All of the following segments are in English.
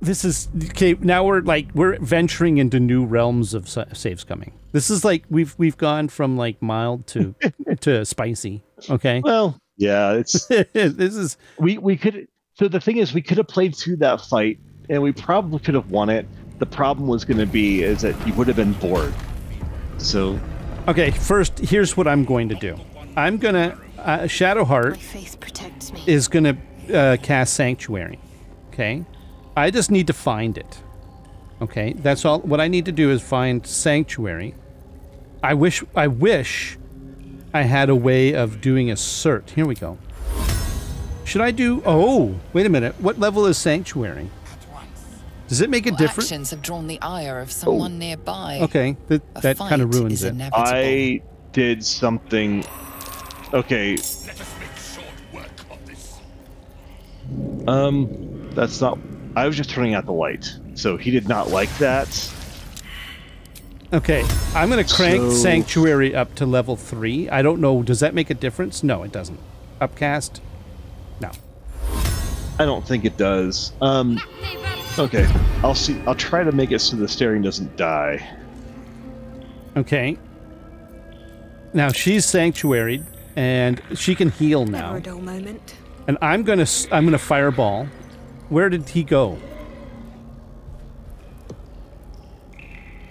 This is, okay, now we're venturing into new realms of saves coming. This is like, we've gone from like mild to, to spicy. Okay. Well, yeah, it's, this is, we could, so the thing is we could have played through that fight and we probably could have won it. The problem was going to be is that you would have been bored. So. Okay. First, here's what I'm going to do. I'm going to, Shadowheart is going to cast Sanctuary. Okay. I just need to find it. Okay, that's all. What I need to do is find Sanctuary. I wish I had a way of doing a cert. Here we go. Should I do... Oh, wait a minute. What level is Sanctuary? Does it make a difference? Actions have drawn the ire of someone nearby. Okay, that kind of ruins it. I did something... Okay. Let us make short work of this. That's not... I was just turning out the light, so he did not like that. Okay, I'm going to crank Sanctuary up to level 3. I don't know, does that make a difference? No, it doesn't. Upcast? No. I don't think it does. Okay, I'll see. I'll try to make it so the staring doesn't die. Okay. Now she's Sanctuaried, and she can heal now. Never a dull moment. And I'm gonna Fireball. Where did he go?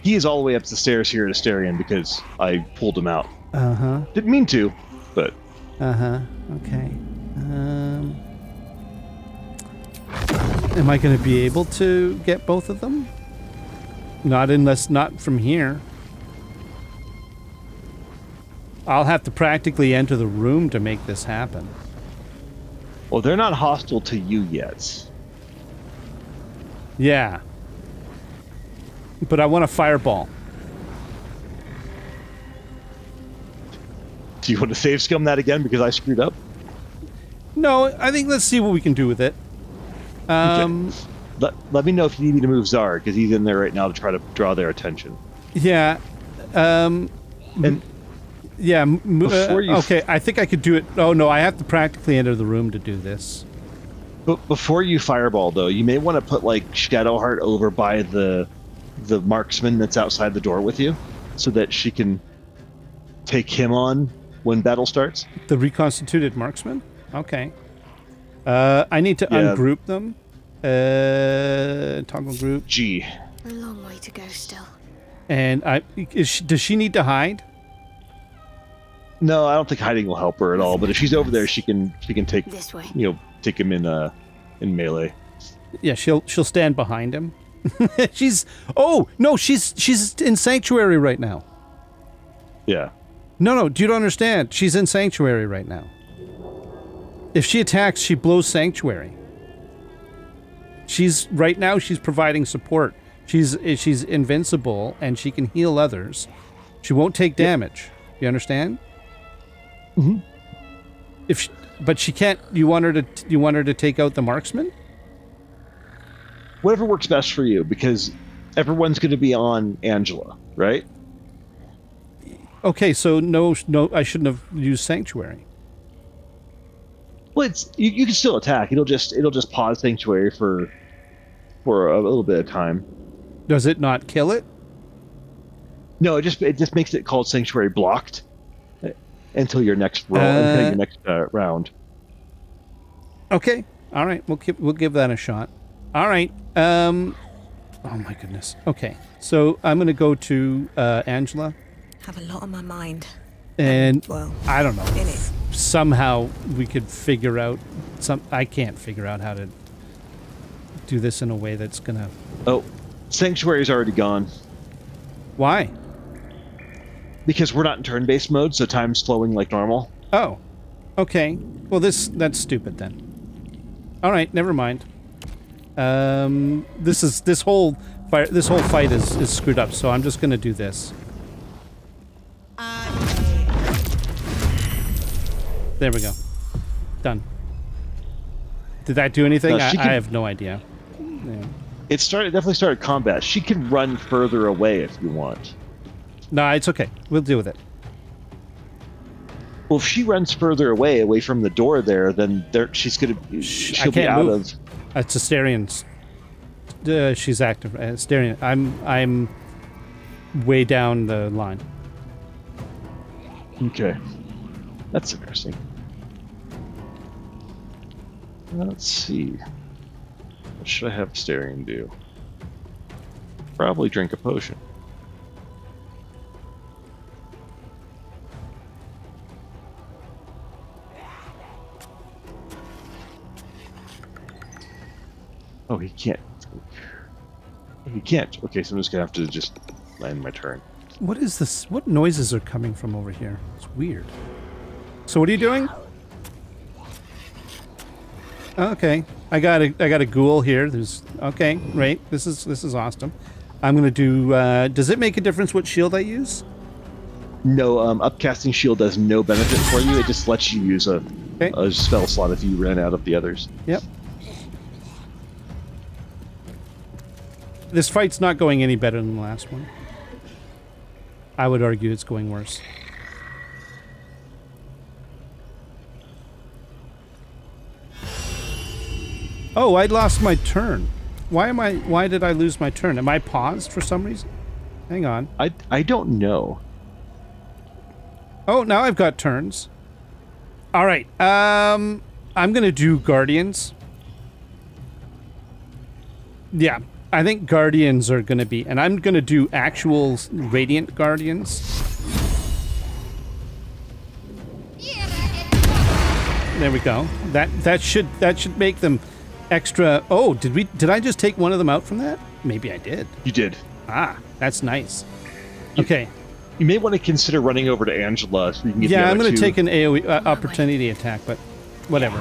He is all the way up the stairs here at Astarion because I pulled him out. Uh-huh. Didn't mean to, but... Uh-huh. Okay. Am I going to be able to get both of them? Not unless... Not from here. I'll have to practically enter the room to make this happen. Well, they're not hostile to you yet. Yeah. But I want a Fireball. Do you want to save scum that again because I screwed up? No, I think let's see what we can do with it. Okay. Let me know if you need me to move Zarr, because he's in there right now to try to draw their attention. Yeah. And... Yeah, okay, I think I could do it. Oh, no, I have to practically enter the room to do this. But before you Fireball, though, you may want to put, like, Shadowheart over by the marksman that's outside the door with you, so that she can take him on when battle starts. The reconstituted marksman? Okay. I need to ungroup them. Toggle group. G. A long way to go still. And does she need to hide? No, I don't think hiding will help her at all. But if she's over there, she can take take him in melee. Yeah, she'll stand behind him. she's in Sanctuary right now. Yeah. No, you don't understand. She's in Sanctuary right now. If she attacks, she blows Sanctuary. She's right now. She's providing support. She's invincible and she can heal others. She won't take damage. You understand? Mm-hmm. But she can't. You want her to take out the marksman? Whatever works best for you, because everyone's going to be on Angela, right? Okay, so no, I shouldn't have used Sanctuary. Well, you can still attack. It'll just pause Sanctuary for a little bit of time. Does it not kill it? No, it just makes it called Sanctuary blocked. Until your next roll, until your next round. Okay, all right, we'll give that a shot. All right. Oh my goodness. Okay, so I'm gonna go to Angela. Have a lot on my mind. And well, I don't know. Somehow we could figure out some. I can't figure out how to do this in a way that's gonna. Oh, Sanctuary's already gone. Why? Because we're not in turn-based mode, so time's flowing like normal. Oh. Okay. Well, that's stupid then. All right, never mind. This whole fight is screwed up, so I'm just going to do this. There we go. Done. Did that do anything? I have no idea. Yeah. It definitely started combat. She can run further away if you want. No, it's okay. We'll deal with it. Well, if she runs further away from the door there, then she's gonna. She'll be out of. That's Astarion's She's active. Staring at. I'm way down the line. Okay, that's interesting. Let's see. What should I have Astarion do? Probably drink a potion. Oh, he can't. He can't. Okay, so I'm just gonna have to just land my turn. What is this? What noises are coming from over here? It's weird. So what are you doing? Okay, I got a ghoul here. There's okay, right. This is awesome. I'm gonna do. Does it make a difference what shield I use? No, upcasting shield does no benefit for you. It just lets you use a spell slot if you ran out of the others. Yep. This fight's not going any better than the last one. I would argue it's going worse. Oh, I lost my turn. Why did I lose my turn? Am I paused for some reason? Hang on. I don't know. Oh, now I've got turns. All right. I'm going to do Guardians. Yeah. I think Guardians are going to be, and I'm going to do actual Radiant Guardians. There we go. That should make them extra. Oh, did I just take one of them out from that? Maybe I did. You did. Ah, that's nice. Okay. You may want to consider running over to Angela so you can get the other I'm going to take an AoE opportunity attack, but whatever.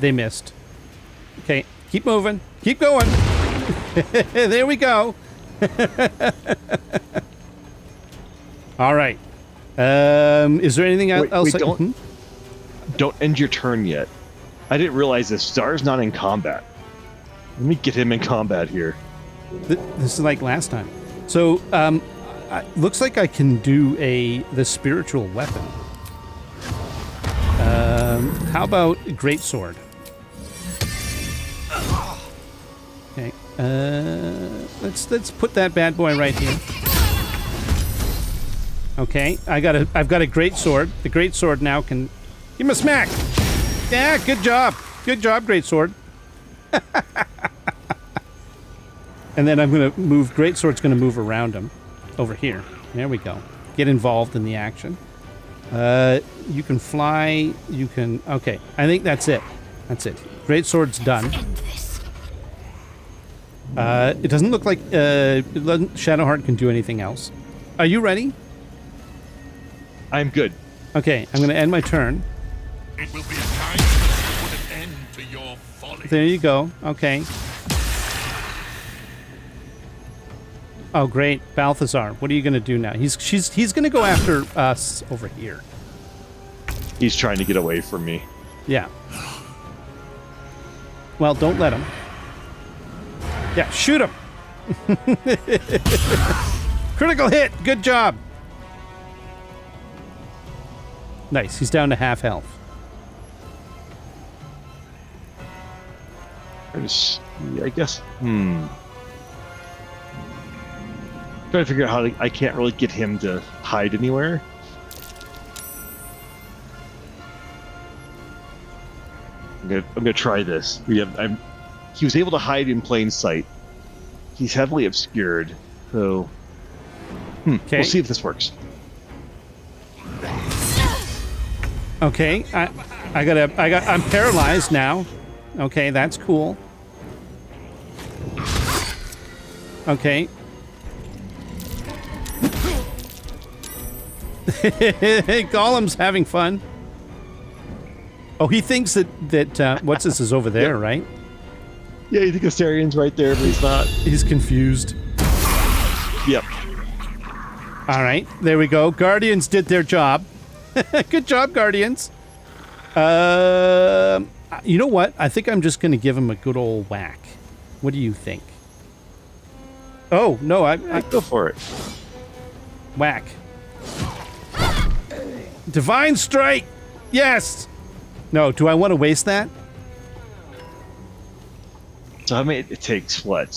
They missed. Okay. Keep moving. Keep going. There we go. All right. Is there anything else? Wait, don't end your turn yet. I didn't realize this. Zarr's not in combat. Let me get him in combat here. This is like last time. So, looks like I can do the spiritual weapon. How about Greatsword? Okay, let's put that bad boy right here. Okay, I've got a Greatsword. The Greatsword now can give him a smack. Yeah, good job, Greatsword. And then I'm gonna move. Greatsword's gonna move around him, over here. There we go. Get involved in the action. You can fly. You can. Okay, I think that's it. That's it. Greatsword's done. It doesn't look like Shadowheart can do anything else. Are you ready? I'm good. Okay, I'm going to end my turn. It will be a time to put an end to your folly. There you go. Okay. Oh, great, Balthazar. What are you going to do now? He's going to go after us over here. He's trying to get away from me. Yeah. Well, don't let him. Yeah, shoot him! Critical hit! Good job! Nice, he's down to half health. I guess... Trying to figure out how to... I can't really get him to hide anywhere. I'm gonna try this. He was able to hide in plain sight. He's heavily obscured, so we'll see if this works. Okay, I'm paralyzed now. Okay, that's cool. Okay. Golem's having fun. Oh, he thinks that what's this is over there, right? Yeah, you think Astarion's right there, but he's not. He's confused. Yep. All right, there we go. Guardians did their job. Good job, Guardians. You know what? I think I'm just going to give him a good old whack. What do you think? Oh, no, I go for it. Whack. Divine Strike! Yes! No, do I want to waste that? I mean, it takes what?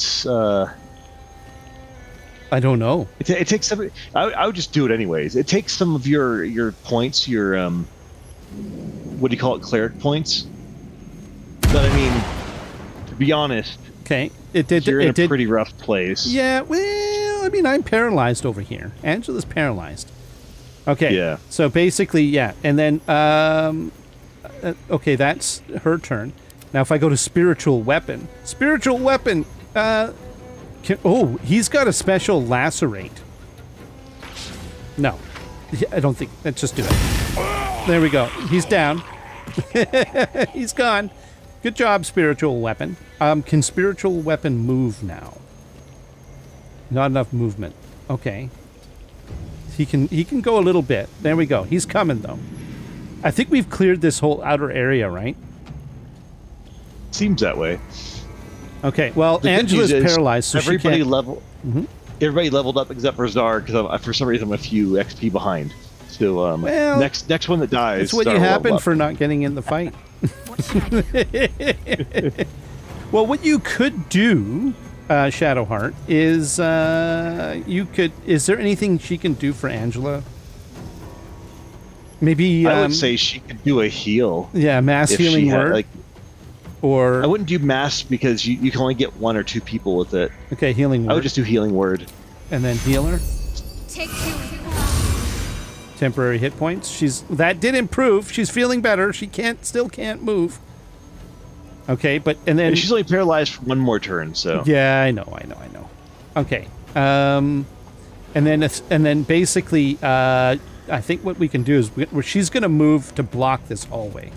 I don't know. It takes some. I would just do it anyways. It takes some of your points, your what do you call it, cleric points? But I mean, to be honest, okay, it did. You're in a pretty rough place. Yeah. Well, I mean, I'm paralyzed over here. Angela's paralyzed. Okay. Yeah. So basically, yeah, and then okay, that's her turn. Now, if I go to spiritual weapon. Oh, he's got a special lacerate. No, I don't think. Let's just do it. There we go. He's down. He's gone. Good job, spiritual weapon. Can spiritual weapon move now? Not enough movement. Okay. He can go a little bit. There we go. He's coming though. I think we've cleared this whole outer area, right? Seems that way. Okay, well, Angela's paralyzed, so everybody she can't... Everybody leveled up except for Zarr, because for some reason I'm a few XP behind. So well, next one that dies. That's what you happen for not getting in the fight. Well, what you could do, Shadowheart, is you could. Is there anything she can do for Angela? Maybe I would say she could do a heal. Yeah, mass healing word. Like, or I wouldn't do mass because you can only get one or two people with it. Okay, healing word. I would just do healing word. And then healer. Take two. Temporary hit points. That did improve. She's feeling better. She still can't move. Okay, but and she's only paralyzed for one more turn, so. Yeah, I know. Okay. And then basically I think what we can do is she's going to move to block this hallway.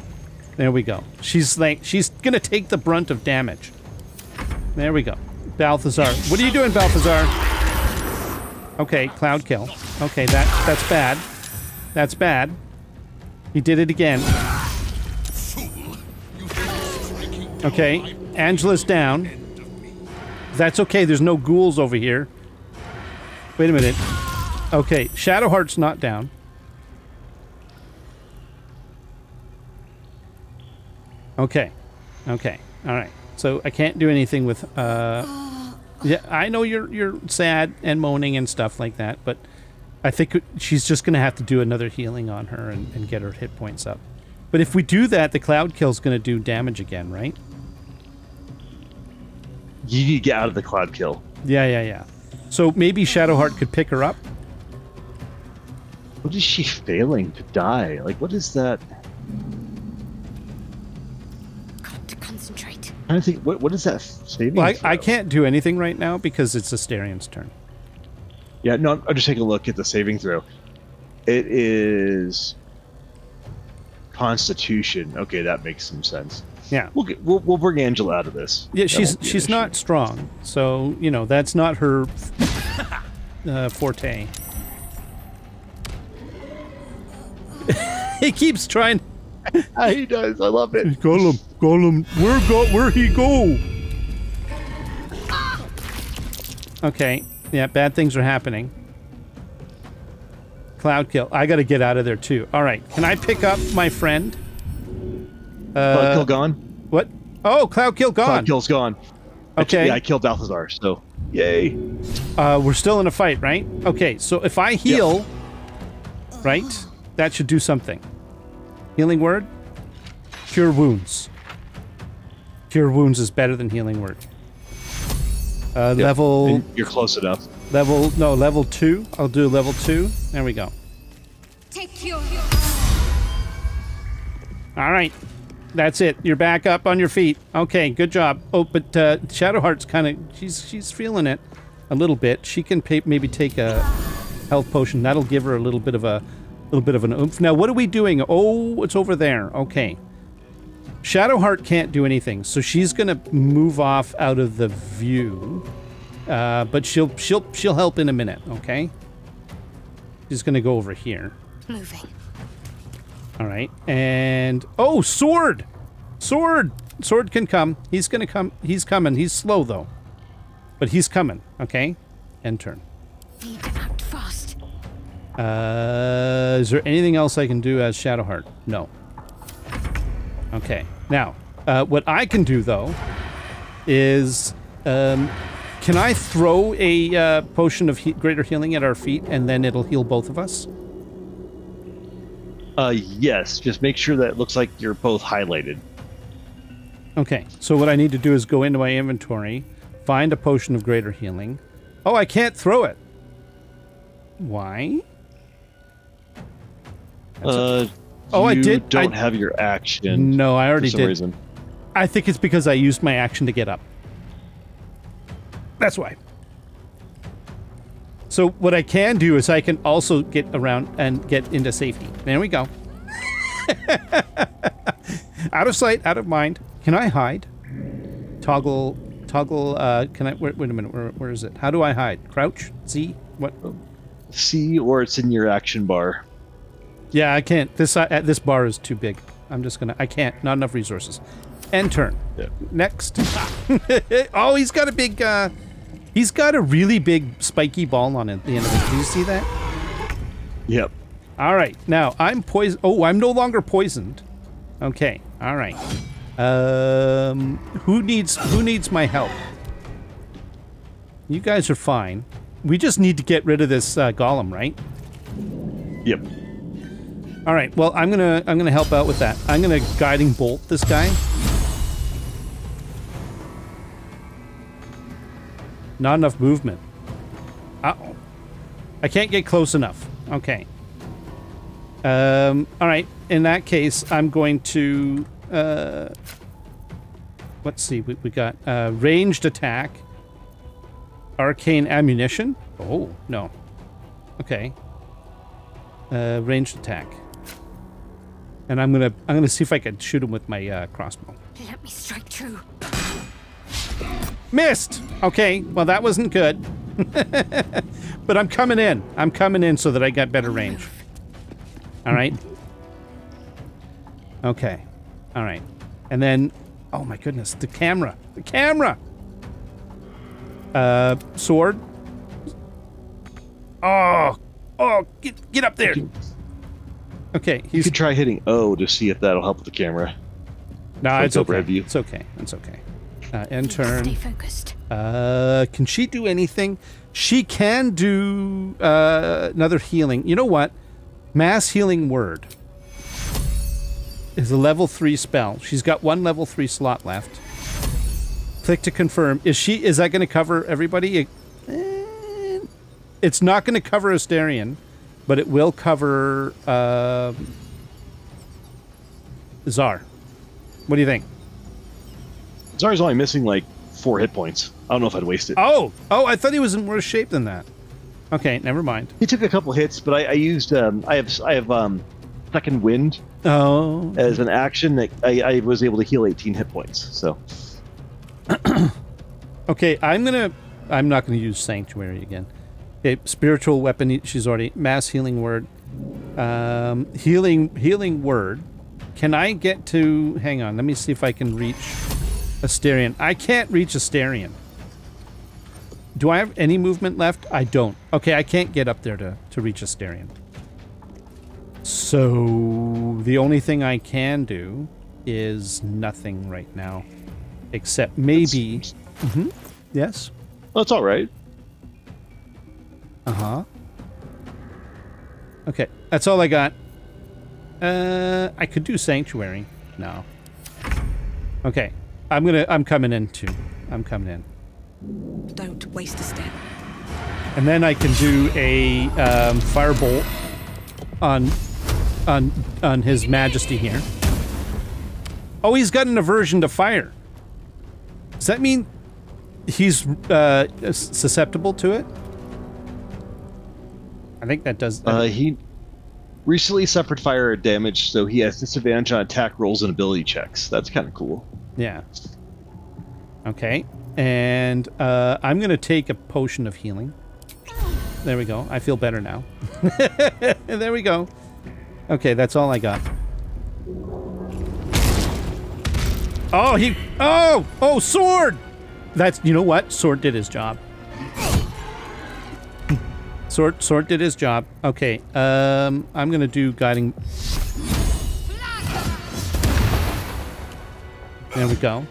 There we go. She's gonna take the brunt of damage. There we go. Balthazar. What are you doing, Balthazar? Okay, cloud kill. Okay, that's bad. That's bad. He did it again. Okay, Angela's down. That's okay, there's no ghouls over here. Wait a minute. Okay, Shadowheart's not down. Okay, all right. So I can't do anything with. Yeah, I know you're sad and moaning and stuff like that, but I think she's just gonna have to do another healing on her and get her hit points up. But if we do that, the cloud kill's gonna do damage again, right? You need to get out of the cloud kill. Yeah. So maybe Shadowheart could pick her up. What is she failing to die? Like, what is that? I think what is that saving? Well, I can't do anything right now because it's Astarion's turn. Yeah, no, I'm just taking a look at the saving throw. It is Constitution. Okay, that makes some sense. Yeah, we'll bring Angela out of this. Yeah, she's not strong, so you know that's not her forte. He keeps trying. He does. I love it. Golem. Where he go? Okay. Yeah, bad things are happening. Cloud kill. I gotta get out of there too. All right. Can I pick up my friend? Cloud kill gone. What? Oh, cloud kill gone. Cloud kill's gone. Okay. Yeah, I killed Balthazar. So, yay. We're still in a fight, right? Okay. So if I heal, yep. Right, that should do something. Healing word? Cure wounds. Cure wounds is better than healing word. Yep. Level... You're close enough. Level 2. I'll do level 2. There we go. Take your... Alright. That's it. You're back up on your feet. Okay, good job. Oh, but Shadowheart's kind of... She's feeling it a little bit. She can maybe take a health potion. That'll give her a little bit of a... an oomph. Now, what are we doing? Oh, it's over there. Okay. Shadowheart can't do anything, so she's gonna move off out of the view. But she'll help in a minute. Okay. She's gonna go over here. Moving. All right. And oh, sword can come. He's gonna come. He's coming. He's slow though, but he's coming. Okay. End turn. Is there anything else I can do as Shadowheart? No. Okay. Now, what I can do, though, is, can I throw a potion of greater healing at our feet and then it'll heal both of us? Yes. Just make sure that it looks like you're both highlighted. Okay. So what I need to do is go into my inventory, find a potion of greater healing. Oh, I can't throw it. Why? Oh, I did. Don't have your action. No, I already did. For some reason. I think it's because I used my action to get up. That's why. So what I can do is I can also get around and get into safety. There we go. Out of sight, out of mind. Can I hide? Toggle. Can I? Wait a minute. Where is it? How do I hide? Crouch. C. What? C, or it's in your action bar. Yeah, I can't. This bar is too big. I'm just gonna. I can't. Not enough resources. End turn. Yeah. Next. Oh, he's got a big. He's got a really big spiky ball on it at the end of it. Do you see that? Yep. All right. Now I'm poisoned. Oh, I'm no longer poisoned. Okay. All right. Who needs my help? You guys are fine. We just need to get rid of this golem, right? Yep. All right. Well, I'm gonna help out with that. I'm gonna guiding bolt this guy. Not enough movement. Uh-oh. I can't get close enough. Okay. All right. In that case, I'm going to. Let's see. We got ranged attack. Arcane ammunition. Oh no. Okay. Ranged attack, and I'm gonna see if I can shoot him with my crossbow. Let me strike true. Missed. Okay, well that wasn't good, but I'm coming in. I'm coming in so that I got better range. All right. Okay. All right, and then oh my goodness, the camera. Sword. Oh. Oh, get up there. Okay, he's... You could try hitting O to see if that'll help with the camera. No, it's okay. It's okay. It's okay. End turn. Stay focused. Can she do anything? She can do another healing. You know what? Mass healing word is a level 3 spell. She's got one level 3 slot left. Click to confirm. Is that going to cover everybody? It's not going to cover Astarion, but it will cover Zarr. What do you think? Zarr's only missing like 4 hit points. I don't know if I'd waste it. Oh! I thought he was in worse shape than that. Okay, never mind. He took a couple hits, but I used I have second wind. Oh. As an action that I was able to heal 18 hit points. So. Okay, I'm not going to use sanctuary again. Okay, spiritual weapon. She's already mass healing word. Healing word. Can I get to? Hang on. Let me see if I can reach Astarion. I can't reach Astarion. Do I have any movement left? I don't. Okay, I can't get up there to reach Astarion. So the only thing I can do is nothing right now, except maybe. Mm-hmm, yes. That's all right. Uh-huh. Okay, that's all I got. I could do sanctuary. No. Okay, I'm coming in too. I'm coming in. Don't waste a step. And then I can do a firebolt on His Majesty here. Oh, he's got an aversion to fire. Does that mean he's susceptible to it? I think that does... he recently suffered fire damage, so he has disadvantage on attack rolls and ability checks. That's kind of cool. Yeah. Okay. And I'm going to take a potion of healing. There we go. I feel better now. There we go. Okay, that's all I got. Oh, he... Oh! Oh, sword! That's... You know what? Sword did his job. Sword did his job. Okay, I'm gonna do guiding. There we go.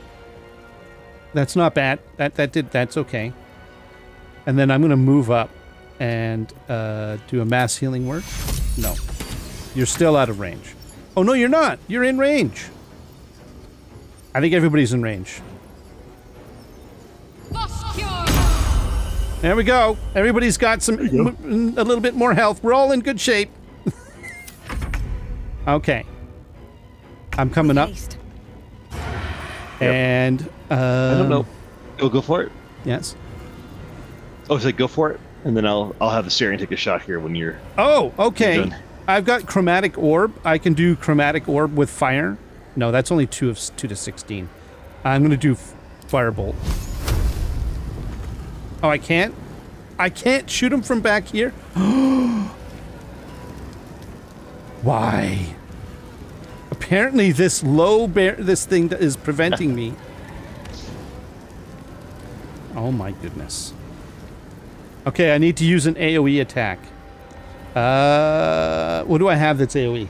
That's not bad. That's okay. And then I'm going to move up and do a mass healing work. No. You're still out of range. Oh, no, you're not. You're in range. I think everybody's in range. There we go. Everybody's got some, a little bit more health. We're all in good shape. Okay. I'm coming up. And I don't know. Go for it. Yes. Oh, so go for it, and then I'll have Astarion take a shot here when you're. Oh, okay. You're done. I've got chromatic orb. I can do chromatic orb with fire. No, that's only 2 to 16. I'm gonna do firebolt. Oh, I can't. I can't shoot him from back here. Why? Apparently, this this thing that is preventing me. Oh my goodness. Okay, I need to use an AoE attack. What do I have that's AoE?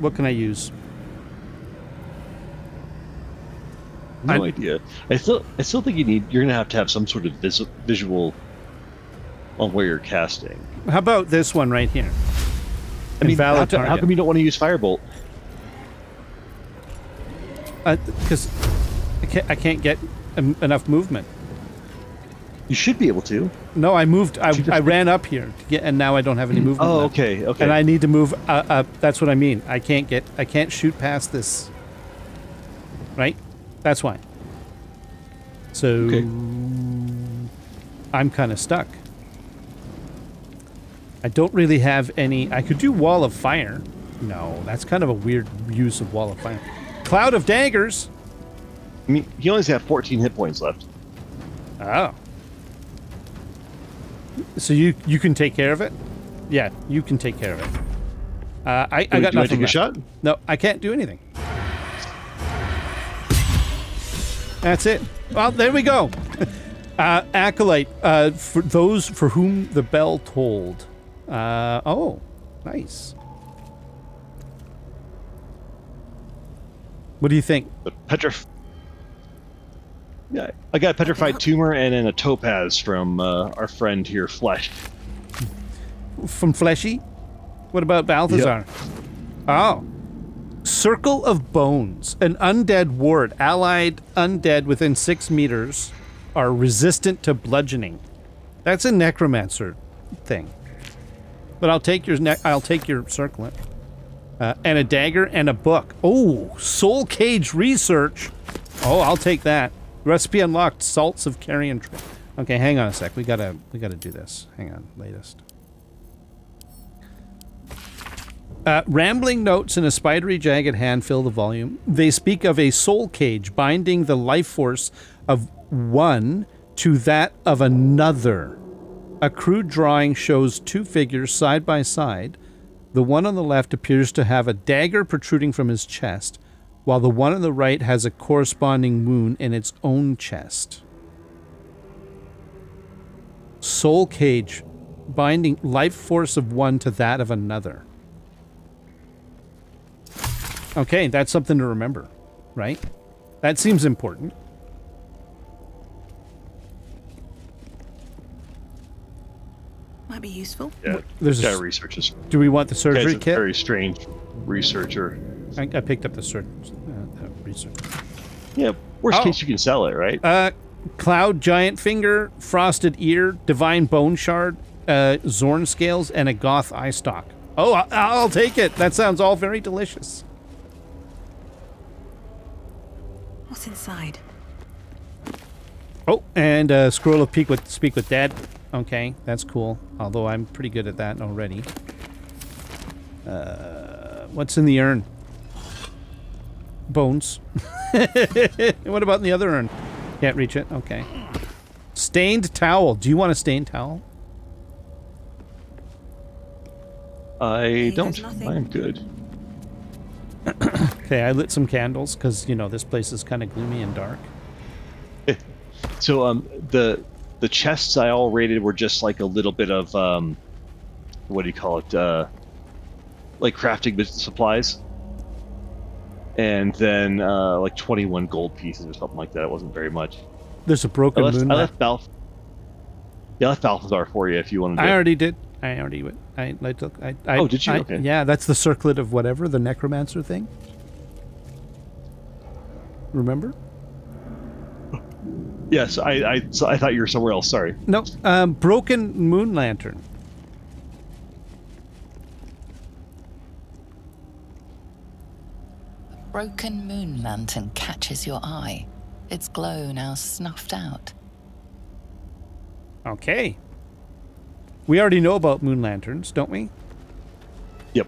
What can I use? No idea. I still think you're gonna have to have some sort of visual on where you're casting. How about this one right here? I mean, how come you don't want to use firebolt? Because I can't get enough movement. You should be able to. No, I moved. I ran up here to get, and now I don't have any movement. Oh, okay, okay. And I need to move. That's what I mean. I can't shoot past this. Right? That's why. So okay. I'm kind of stuck. I don't really have any. I could do wall of fire. No, that's kind of a weird use of wall of fire. Cloud of daggers. I mean, you only have 14 hit points left. Oh. So you can take care of it? Yeah, you can take care of it. I got nothing. Do I take a shot? No, I can't do anything. That's it. Well, there we go. Acolyte, for those for whom the bell tolled. Oh, nice. What do you think? Yeah, I got a petrified tumor and then a topaz from our friend here, Flesh. From Fleshy? What about Balthazar? Yep. Oh. Circle of Bones. An undead ward. Allied undead within 6 meters are resistant to bludgeoning. That's a necromancer thing. But I'll take your circlet. And a dagger and a book. Oh, Soul Cage Research. Oh, I'll take that. Recipe unlocked, salts of carrion. Okay, hang on a sec. We gotta do this. Hang on, latest. Rambling notes in a spidery jagged hand fill the volume. They speak of a soul cage binding the life force of one to that of another. A crude drawing shows two figures side by side. The one on the left appears to have a dagger protruding from his chest, while the one on the right has a corresponding wound in its own chest. Soul cage, binding life force of one to that of another. Okay, that's something to remember, right? That seems important. Might be useful. Yeah, there's a researchers. Do we want the surgery kit? Very strange researcher. I picked up the research. Yeah, worst case you can sell it, right? Cloud Giant Finger, Frosted Ear, Divine Bone Shard, Zorn Scales, and a Goth Eye Stalk. Oh, I'll take it. That sounds all very delicious. What's inside? Oh, and Scroll of Speak with Dead. Okay, that's cool. Although I'm pretty good at that already. What's in the urn? Bones. What about in the other urn? Can't reach it. Okay. Stained towel. Do you want a stained towel? I don't. I'm good. Okay, I lit some candles because, you know, this place is kind of gloomy and dark. So the chests I all rated were just like a little bit of what do you call it? Like crafting supplies. and then like 21 gold pieces or something like that. It wasn't very much. There's a broken moon. I left Balthazar for you if you wanted to. I already did. I already went. Oh, did you? Okay. Yeah, that's the circlet of whatever, the necromancer thing. Remember? Yes, I thought you were somewhere else. Sorry. No, broken moon lantern. The broken moon lantern catches your eye. Its glow now snuffed out. Okay. We already know about moon lanterns, don't we? Yep.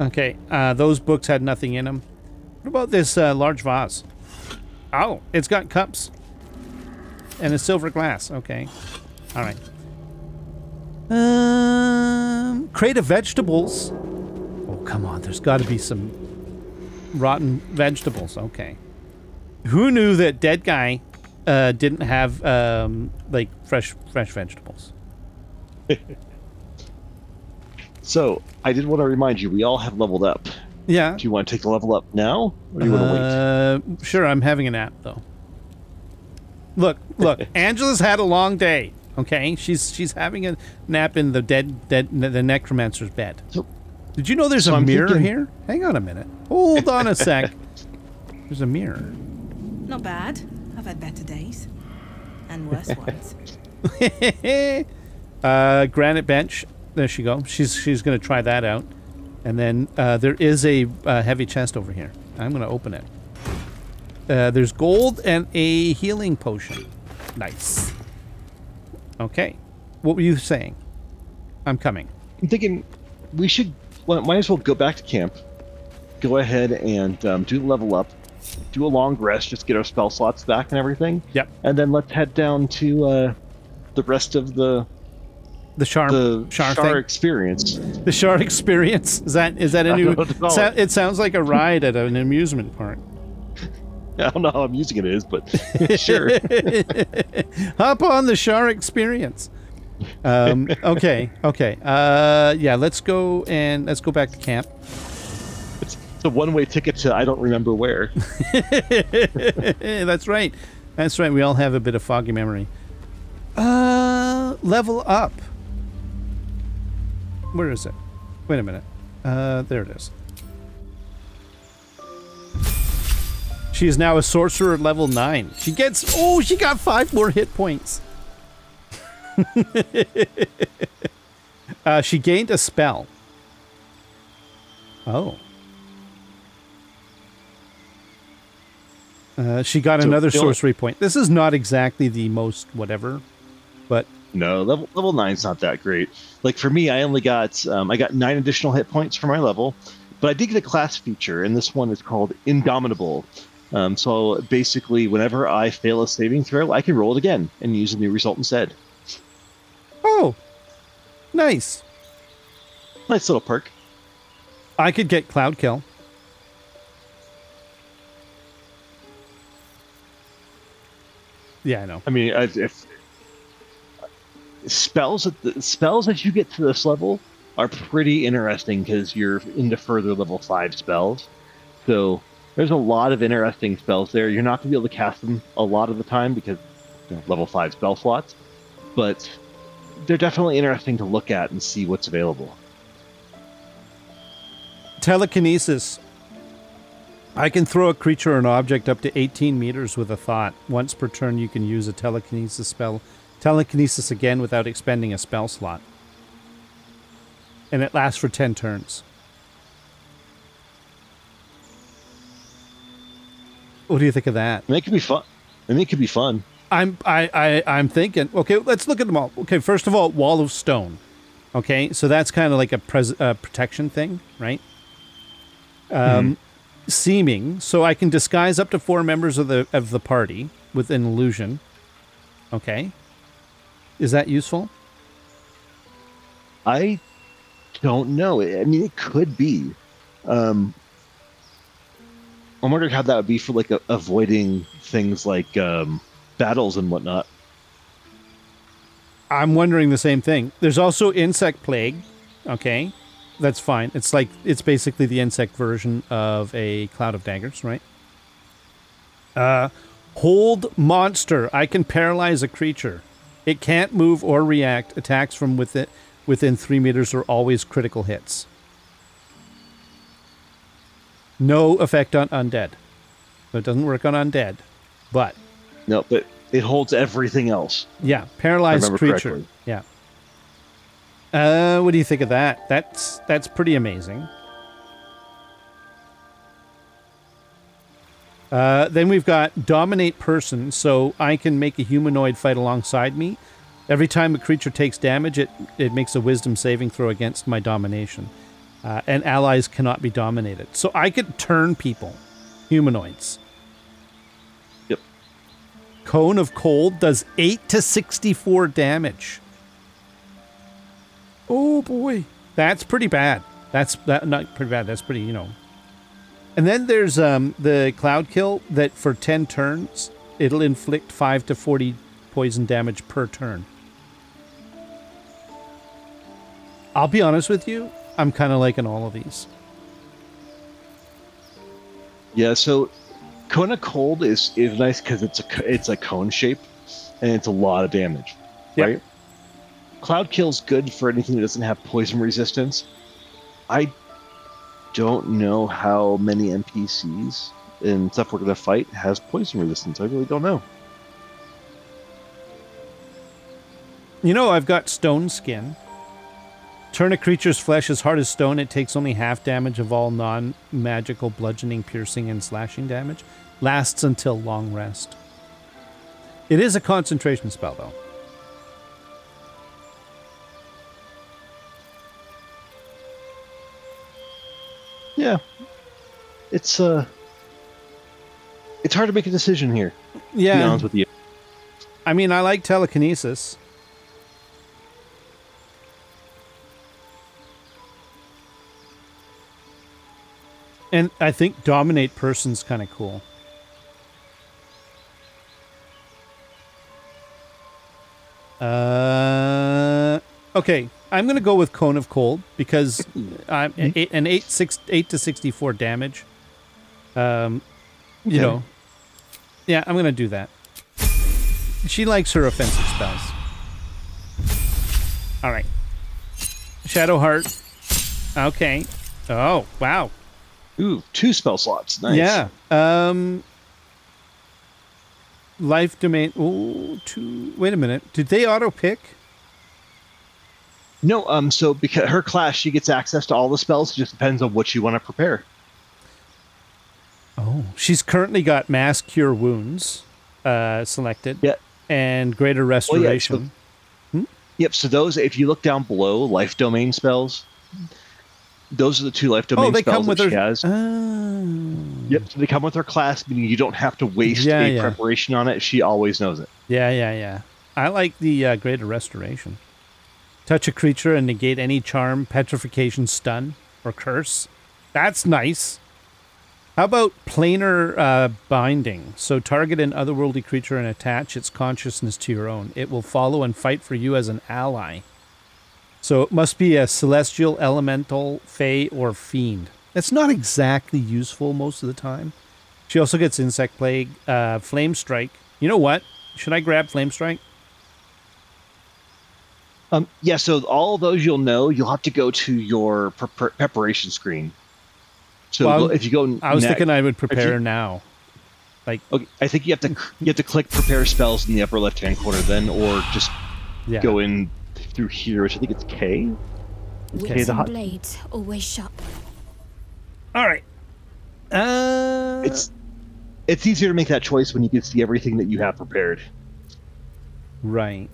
Okay, those books had nothing in them. What about this large vase? Oh, it's got cups. And a silver glass. Okay. All right. Crate of vegetables. Oh, come on. There's got to be some rotten vegetables. Okay. Who knew that dead guy didn't have like fresh vegetables? So, I did want to remind you, we all have leveled up. Yeah. Do you want to take the level up now, or do you want to wait? Sure, I'm having a nap though. Look, Angela's had a long day. Okay, she's having a nap in the the necromancer's bed. So, did you know there's a mirror here? Hang on a minute. Hold on a sec. There's a mirror. Not bad. I've had better days and worse ones. Granite bench. There she go. She's gonna try that out. And then there is a heavy chest over here. I'm going to open it. There's gold and a healing potion. Nice. Okay. What were you saying? I'm coming. I'm thinking we should... Well, might as well go back to camp. Go ahead and do the level up. Do a long rest. Just get our spell slots back and everything. Yep. And then let's head down to the rest of the... The Shar experience. The Shar experience? Is that a new... It sounds like a ride at an amusement park. I don't know how amusing it is, but sure. Hop on the Shar experience. Okay. Yeah, let's go back to camp. It's a one-way ticket to I don't remember where. That's right. We all have a bit of foggy memory. Level up. Where is it? Wait a minute. There it is. She is now a sorcerer at level 9. She gets... Oh, she got 5 more hit points. She gained a spell. Oh. She got another sorcery point. This is not exactly the most whatever, but... No, level 9's not that great. Like for me, I only got I got 9 additional hit points for my level, but I did get a class feature, and this one is called Indomitable. So basically, whenever I fail a saving throw, I can roll it again and use a new result instead. Oh, nice! Nice little perk. I could get Cloud Kill. Yeah, I know. I mean, if spells that you get to this level are pretty interesting because you're into further level 5 spells. So there's a lot of interesting spells there. You're not going to be able to cast them a lot of the time because level 5 spell slots, but they're definitely interesting to look at and see what's available. Telekinesis. I can throw a creature or an object up to 18 meters with a thought. Once per turn, you can use a telekinesis spell. Telekinesis again without expending a spell slot. And it lasts for 10 turns. What do you think of that? I mean, it could be fun. I'm thinking, okay, let's look at them all. Okay, first of all, Wall of Stone. Okay, so that's kind of like a protection thing, right? Seeming, so I can disguise up to 4 members of the party with an illusion. Okay. Is that useful? I don't know. I mean, it could be. I'm wondering how that would be for like avoiding things like battles and whatnot. I'm wondering the same thing. There's also insect plague. Okay. That's fine. It's like, it's basically the insect version of a cloud of daggers, right? Hold monster. I can paralyze a creature. It can't move or react. Attacks from within 3 meters are always critical hits. No effect on undead. So it doesn't work on undead, but... No, but it holds everything else. Yeah, paralyzed creature. Correctly. Yeah. What do you think of that? That's pretty amazing. Then we've got Dominate Person, so I can make a humanoid fight alongside me. Every time a creature takes damage, it makes a wisdom saving throw against my domination. And allies cannot be dominated. So I could turn people. Humanoids. Yep. Cone of Cold does 8 to 64 damage. Oh boy. That's pretty bad. Not pretty bad. That's pretty, you know... And then there's the Cloud Kill that for 10 turns, it'll inflict 5 to 40 poison damage per turn. I'll be honest with you, I'm kind of liking all of these. Yeah, so Cone of Cold is nice because it's a cone shape, and it's a lot of damage, yep. Right? Cloud Kill's good for anything that doesn't have poison resistance. I don't know how many NPCs and stuff we're going to fight has poison resistance. I really don't know. You know, I've got Stone Skin. Turn a creature's flesh as hard as stone. It takes only half damage of all non-magical bludgeoning, piercing, and slashing damage. Lasts until long rest. It is a concentration spell, though. Yeah, it's hard to make a decision here. Yeah, to be honest with you. I mean, I like telekinesis. And I think Dominate Person's kind of cool. Okay. I'm going to go with Cone of Cold because I'm an 8 to 64 damage. You know. Yeah, I'm going to do that. She likes her offensive spells. All right. Shadowheart. Okay. Oh, wow. Ooh, 2 spell slots. Nice. Yeah. Life Domain. Ooh, 2. Wait a minute. Did they auto-pick? No, so because her class, she gets access to all the spells. It just depends on what you want to prepare. Oh, she's currently got Mass Cure Wounds selected. Yeah. And Greater Restoration. Well, yeah, so, yep, so those, if you look down below, Life Domain spells, those are the 2 Life Domain spells that she has. Yep, so they come with her class, meaning you don't have to waste any preparation on it. She always knows it. Yeah. I like the Greater Restoration. Touch a creature and negate any charm, petrification, stun, or curse. That's nice. How about Planar Binding? So target an otherworldly creature and attach its consciousness to your own. It will follow and fight for you as an ally. So it must be a celestial, elemental, fae, or fiend. That's not exactly useful most of the time. She also gets Insect Plague, Flame Strike. You know what? Should I grab Flame Strike? Yeah, so all of those you'll know, you'll have to go to your preparation screen. So well, if you go, I was thinking I would prepare now. Like, okay, I think you have to click prepare spells in the upper left hand corner, then, or just go in through here, which I think it's K. K the blade always sharp. All right. It's easier to make that choice when you can see everything that you have prepared. Right.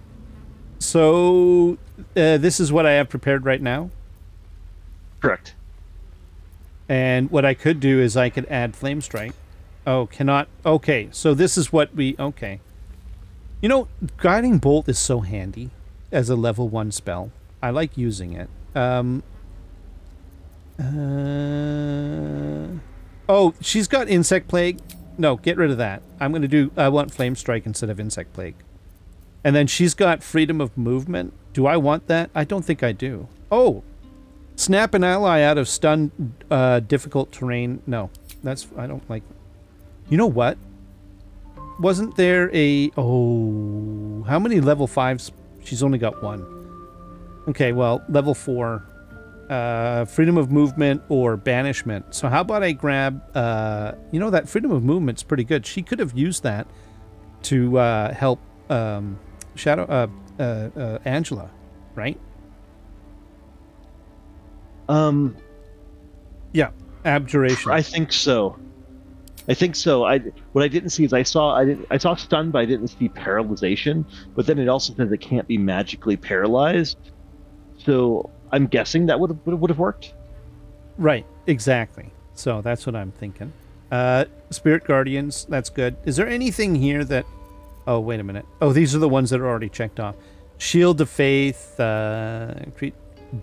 So, this is what I have prepared right now? Correct. And what I could do is I could add Flame Strike. Oh, cannot... Okay, so this is what we... Okay. You know, Guiding Bolt is so handy as a level 1 spell. I like using it. Oh, she's got Insect Plague. No, get rid of that. I'm going to do... I want Flame Strike instead of Insect Plague. And then she's got freedom of movement. Do I want that? I don't think I do. Oh, Snap an ally out of stunned difficult terrain. No, that's... I don't like... You know what? Wasn't there a... Oh... How many level 5s? She's only got one. Okay, well, level 4. Freedom of movement or banishment. So how about I grab... you know, that freedom of movement's pretty good. She could have used that to help Angela, right? Yeah, abjuration. I think so. I think so. What I didn't see is I saw stun, but I didn't see paralyzation. But then it also says it can't be magically paralyzed. So I'm guessing that would have worked. Right. Exactly. So that's what I'm thinking. Spirit Guardians. That's good. Is there anything here that? Oh, wait a minute. Oh, these are the ones that are already checked off. Shield of Faith.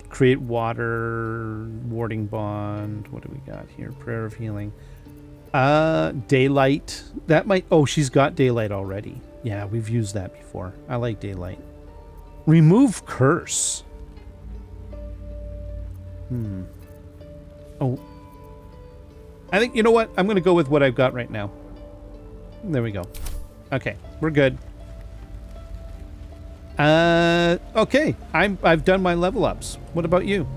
Create water. Warding Bond. What do we got here? Prayer of Healing. Daylight. That might... Oh, she's got Daylight already. Yeah, we've used that before. I like Daylight. Remove Curse. Hmm. Oh. I think... You know what? I'm going to go with what I've got right now. There we go. Okay. We're good. Okay. I've done my level ups. What about you?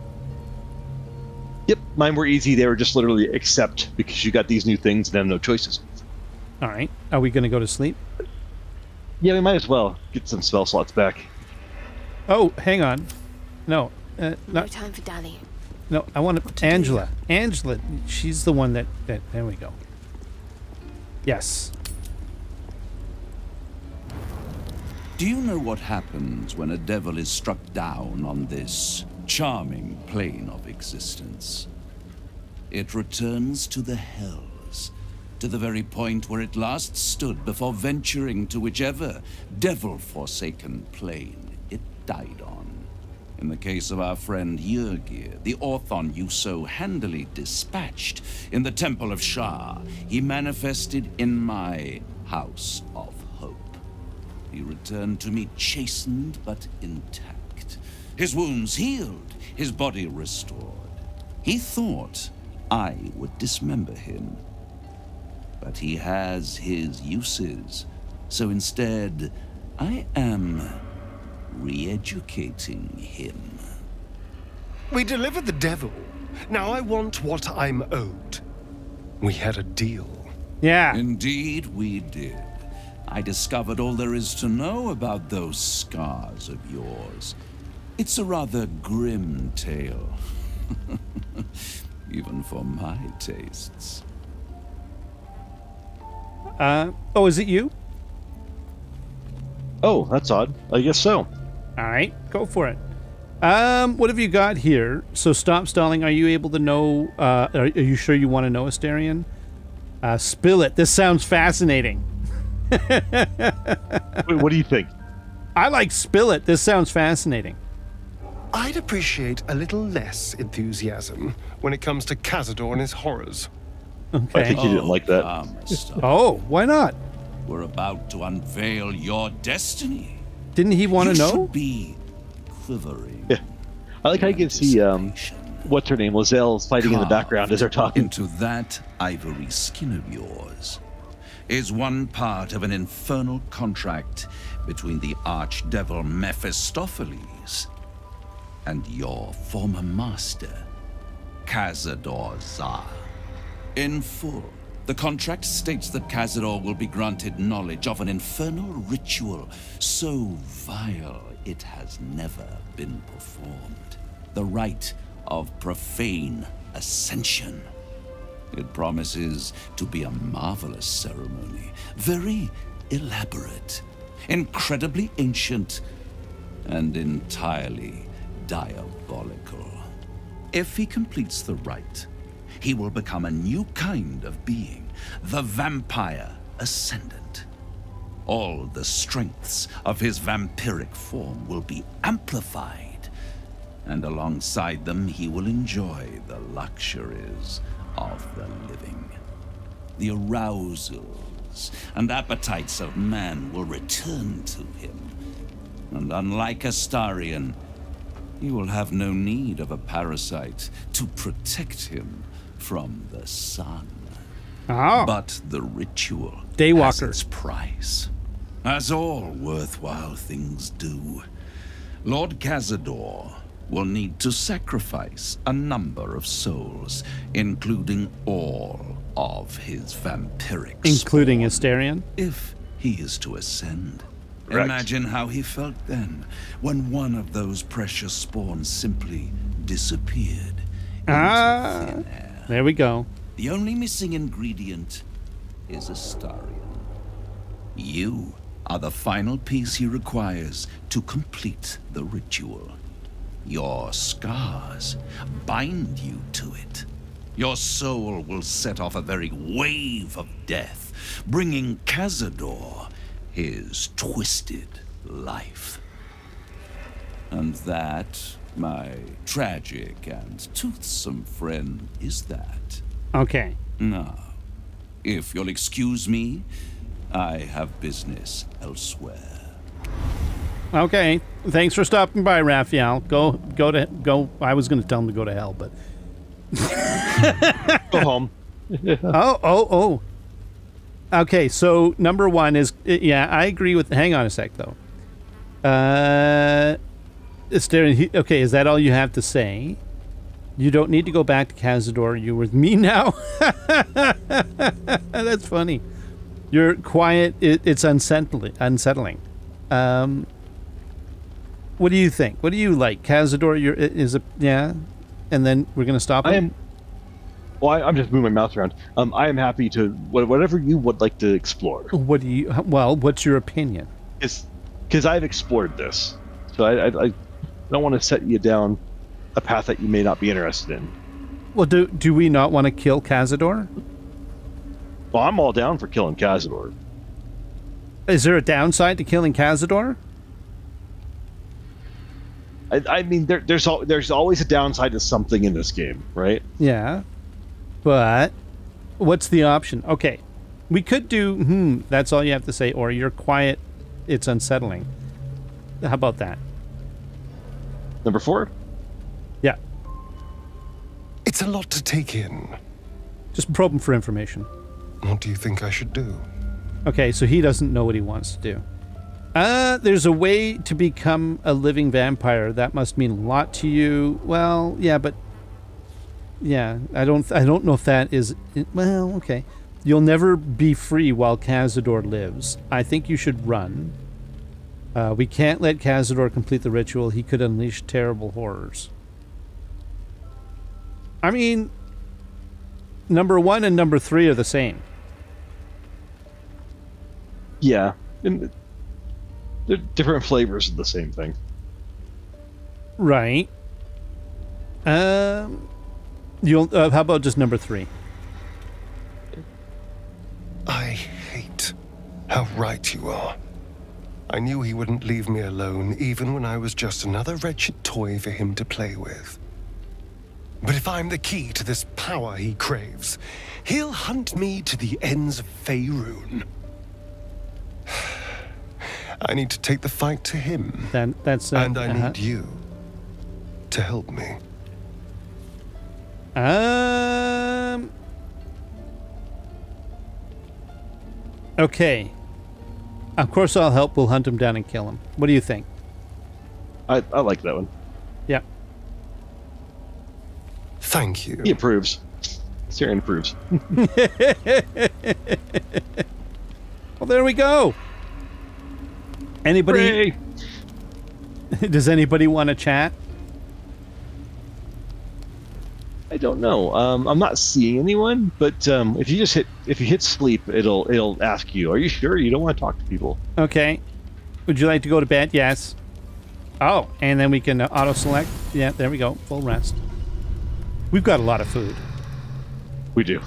Yep, mine were easy. They were just literally accept because you got these new things and have no choices. All right. Are we going to go to sleep? Yeah, we might as well get some spell slots back. Oh, hang on. No. No time for Danny. No, I want to... Angela. Angela. She's the one that... There we go. Yes. Do you know what happens when a devil is struck down on this... charming plane of existence? It returns to the hells, to the very point where it last stood before venturing to whichever devil-forsaken plane it died on. In the case of our friend Yurgir, the Orthon you so handily dispatched in the Temple of Shar, he manifested in my House of Hope. He returned to me chastened but intact. His wounds healed, his body restored. He thought I would dismember him. But he has his uses, so instead, I am re-educating him. We delivered the devil. Now I want what I'm owed. We had a deal. Yeah. Indeed we did. I discovered all there is to know about those scars of yours. It's a rather grim tale, even for my tastes. Oh, is it you? Oh, that's odd. I guess so. All right, go for it. What have you got here? So stop stalling. Are you able to know, are you sure you want to know, Astarion? Spill it. This sounds fascinating. Wait, what do you think? I like spill it. This sounds fascinating. I'd appreciate a little less enthusiasm when it comes to Cazador and his horrors. Okay. I think you didn't like that. Oh, why not? We're about to unveil your destiny. Didn't he want to know? Be quivering. Yeah. I like how you can see what's her name, Lae'zel, fighting in the background as they're talking. Into that ivory skin of yours is one part of an infernal contract between the archdevil Mephistopheles and your former master, Cazador Szarr. In full, the contract states that Cazador will be granted knowledge of an infernal ritual so vile it has never been performed. The rite of profane ascension. It promises to be a marvelous ceremony, very elaborate, incredibly ancient, and entirely diabolical. If he completes the rite, he will become a new kind of being, the Vampire Ascendant. All the strengths of his vampiric form will be amplified, and alongside them he will enjoy the luxuries of the living. The arousals and appetites of man will return to him, and unlike Astarion, He will have no need of a parasite to protect him from the sun. Oh. But the ritual has its price, as all worthwhile things do. Lord Cazador will need to sacrifice a number of souls, including all of his vampiric including Astarion? If he is to ascend. Correct. Imagine how he felt then, when one of those precious spawns simply disappeared into thin air. There we go. The only missing ingredient is Astarion. You are the final piece he requires to complete the ritual. Your scars bind you to it. Your soul will set off a very wave of death, bringing Cazador his twisted life. And that, my tragic and toothsome friend, is that. Okay. Now, if you'll excuse me, I have business elsewhere. Okay. Thanks for stopping by, Raphael. Go. I was going to tell him to go to hell, but go home. Okay. So number one is I agree with. Hang on a sec, though. Okay, is that all you have to say? You don't need to go back to Cazador. You're with me now. That's funny. You're quiet. It's unsettling. What do you think? What do you like? Cazador and then we're gonna stop. I'm just moving my mouse around. I am happy to whatever you would like to explore. What's your opinion? Because I've explored this, so I don't want to set you down a path that you may not be interested in. Well, do we not want to kill Cazador? Well, I'm all down for killing Cazador. Is there a downside to killing Cazador? I mean, there's always a downside to something in this game, right? Yeah, but what's the option? Okay, we could do, that's all you have to say, or you're quiet, it's unsettling. How about that? Number 4? Yeah. It's a lot to take in. Just probe him for information. What do you think I should do? Okay, so he doesn't know what he wants to do. There's a way to become a living vampire. That must mean a lot to you. Well, yeah, but yeah, I don't know if that is. Well, okay. You'll never be free while Cazador lives. I think you should run. We can't let Cazador complete the ritual. He could unleash terrible horrors. I mean, number 1 and number 3 are the same. Yeah. And they're different flavors of the same thing. Right. How about just number 3? I hate how right you are. I knew he wouldn't leave me alone, even when I was just another wretched toy for him to play with. But if I'm the key to this power he craves, he'll hunt me to the ends of Faerun. I need to take the fight to him. And I need you to help me. Okay. Of course I'll help. We'll hunt him down and kill him. What do you think? I like that one. Yeah. Thank you. He approves. Syrian approves. Well, there we go. Anybody? Does anybody want to chat? I don't know. I'm not seeing anyone, but if you hit sleep, it'll ask you, "Are you sure you don't want to talk to people?" Okay. Would you like to go to bed? Yes. Oh, and then we can auto select. Yeah, there we go. Full rest. We've got a lot of food. We do.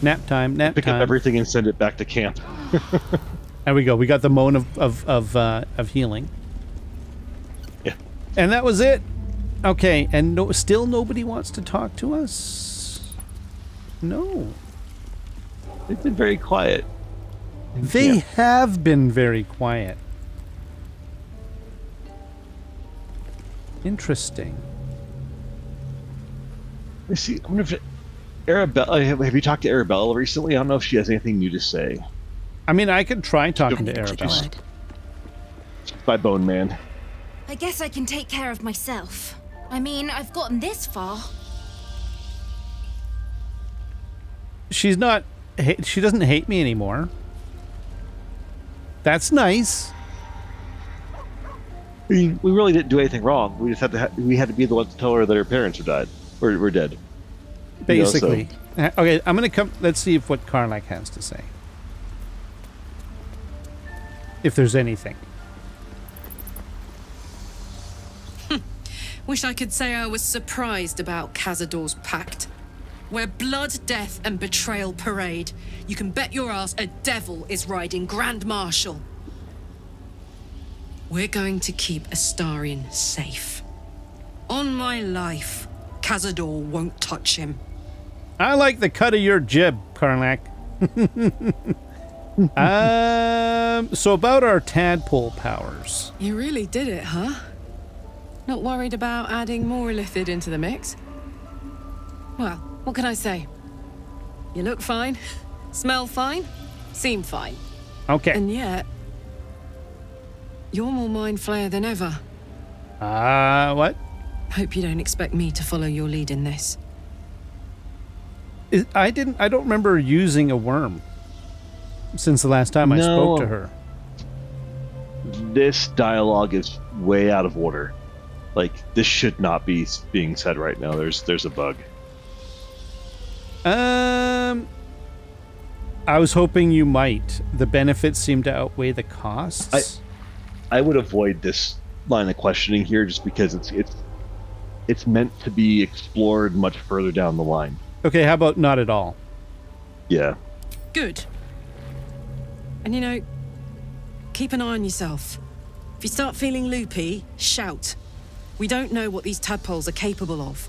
Nap time. Nap Pick time. Pick up everything and send it back to camp. There we go. We got the moan of healing. Yeah. And that was it. Okay. And still nobody wants to talk to us. No. They've been very quiet. They have been very quiet. Interesting. Let me see. I wonder if Arabella. Have you talked to Arabella recently? I don't know if she has anything new to say. I mean, I could try talking to Arabella. By Bone Man. I guess I can take care of myself. I mean, I've gotten this far. She's not. She doesn't hate me anymore. That's nice. I mean, we really didn't do anything wrong. We just had to. We had to be the ones to tell her that her parents are died. We're dead. Basically. You know, so. Okay, I'm gonna come. Let's see if what Karlak has to say. If there's anything. Wish I could say I was surprised about Cazador's pact. Where blood, death, and betrayal parade, you can bet your ass a devil is riding Grand Marshal. We're going to keep Astarion safe. On my life, Cazador won't touch him. I like the cut of your jib, Karlak. So about our tadpole powers. You really did it, huh? Not worried about adding more lithid into the mix? Well, what can I say? You look fine, smell fine, seem fine. Okay. And yet... you're more mind flayer than ever. What? Hope you don't expect me to follow your lead in this. I don't remember using a worm since the last time I spoke to her. This dialogue is way out of order. Like, this should not be being said right now. There's a bug. I was hoping you might. The benefits seem to outweigh the costs. I would avoid this line of questioning here just because it's meant to be explored much further down the line. Okay, how about not at all? Yeah. Good. And you know, keep an eye on yourself. If you start feeling loopy, shout. We don't know what these tadpoles are capable of.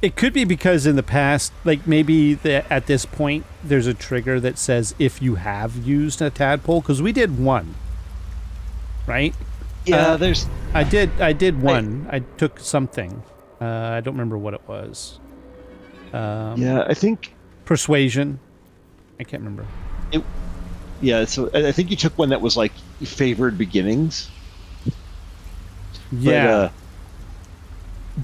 It could be because in the past, like maybe at this point, there's a trigger that says if you have used a tadpole, because we did one. Right? Yeah, there's. I did one. I took something. I don't remember what it was. Yeah, I think persuasion. I can't remember. Yeah, so I think you took one that was like favored beginnings. Yeah. But,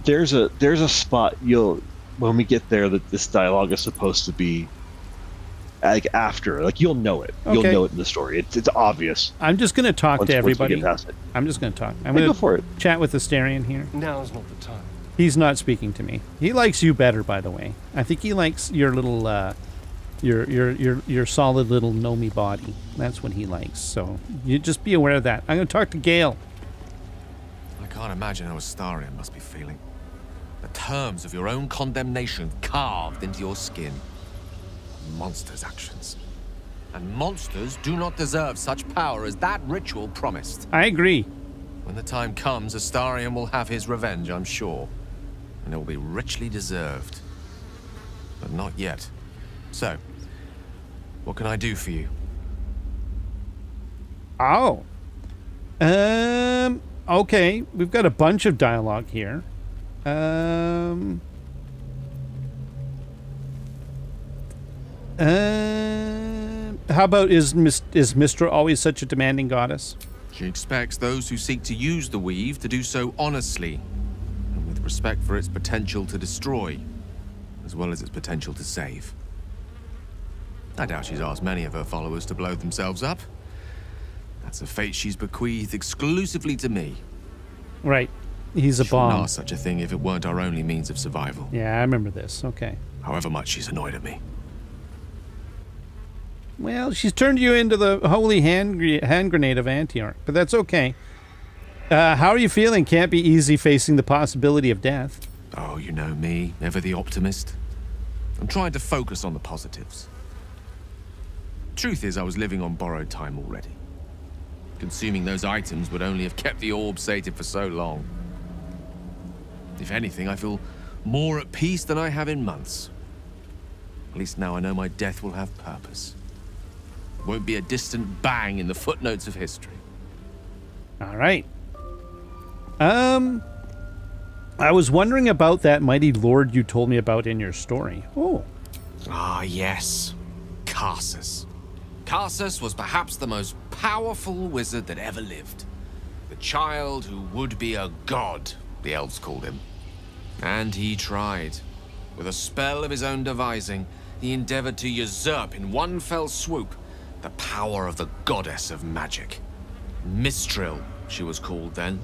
there's a spot when we get there that this dialogue is supposed to be. Like after, like you'll know it. Okay. You'll know it in the story. It's obvious. I'm just going to talk to everybody. I'm just going to talk. I'm going to go for it. Chat with Astarion here. Now's not the time. He's not speaking to me. He likes you better, by the way. I think he likes your little, your solid little gnomey body. That's what he likes. So you just be aware of that. I'm going to talk to Gale. I can't imagine how Astarion must be feeling. The terms of your own condemnation carved into your skin. Monsters' actions. And monsters do not deserve such power as that ritual promised. I agree. When the time comes, Astarion will have his revenge, I'm sure. And it will be richly deserved. But not yet. So, what can I do for you? Oh. Okay, we've got a bunch of dialogue here. How about is Mystra always such a demanding goddess? She expects those who seek to use the weave to do so honestly and with respect for its potential to destroy, as well as its potential to save. I doubt she's asked many of her followers to blow themselves up. That's a fate she's bequeathed exclusively to me. Right. He's a bomb. She wouldn't ask such a thing if it weren't our only means of survival. Yeah, I remember this. Okay. However much she's annoyed at me. Well, she's turned you into the holy hand grenade of Antioch, but that's okay. How are you feeling? Can't be easy facing the possibility of death. Oh, you know me, never the optimist. I'm trying to focus on the positives. Truth is, I was living on borrowed time already. Consuming those items would only have kept the orb sated for so long. If anything, I feel more at peace than I have in months. At least now I know my death will have purpose. Won't be a distant bang in the footnotes of history. All right. I was wondering about that mighty lord you told me about in your story. Oh. Ah, yes. Karsus. Karsus was perhaps the most powerful wizard that ever lived. The child who would be a god, the elves called him. And he tried. With a spell of his own devising, he endeavored to usurp in one fell swoop the power of the goddess of magic. Mystril, she was called then.